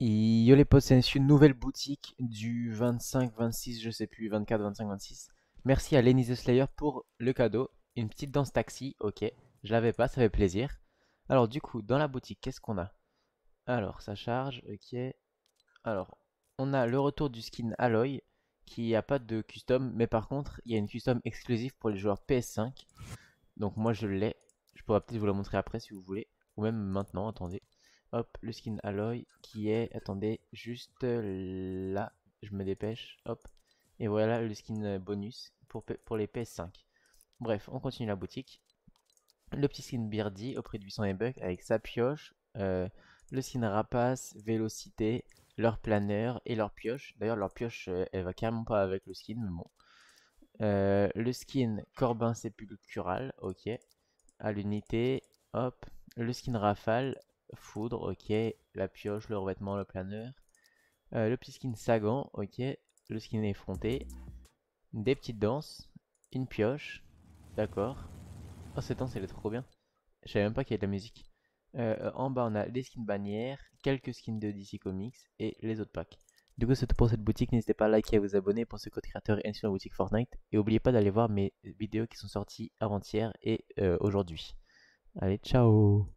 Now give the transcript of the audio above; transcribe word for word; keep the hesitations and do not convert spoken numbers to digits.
Yolépost, c'est une nouvelle boutique du vingt-cinq, vingt-six, je sais plus, vingt-quatre, vingt-cinq, vingt-six. Merci à Lenny the Slayer pour le cadeau. Une petite danse taxi, ok. Je l'avais pas, ça fait plaisir. Alors du coup, dans la boutique, qu'est-ce qu'on a? Alors, ça charge, ok. Alors, on a le retour du skin Alloy, qui n'a pas de custom, mais par contre, il y a une custom exclusive pour les joueurs P S cinq. Donc moi, je l'ai. Je pourrais peut-être vous la montrer après si vous voulez. Ou même maintenant, attendez. Hop, le skin Alloy qui est, attendez, juste là, je me dépêche, hop, et voilà le skin bonus pour, pour les P S cinq. Bref, on continue la boutique. Le petit skin Beardy au prix de huit cents E-Bucks avec sa pioche, euh, le skin Rapace, Vélocité, leur planeur et leur pioche. D'ailleurs, leur pioche, elle va carrément pas avec le skin, mais bon. Euh, le skin Corbin Sépultural, ok, à l'unité, hop, le skin Rafale. Foudre, ok, la pioche, le revêtement, le planeur, euh, le petit skin Sagan, ok, le skin effronté, des petites danses, une pioche, d'accord. Oh, cette danse elle est trop bien, je savais même pas qu'il y avait de la musique. Euh, en bas on a les skins bannières, quelques skins de D C Comics et les autres packs. Du coup c'est tout pour cette boutique, n'hésitez pas à liker et à vous abonner pour ce code créateur et sur la boutique Fortnite. Et n'oubliez pas d'aller voir mes vidéos qui sont sorties avant-hier et euh, aujourd'hui. Allez, ciao.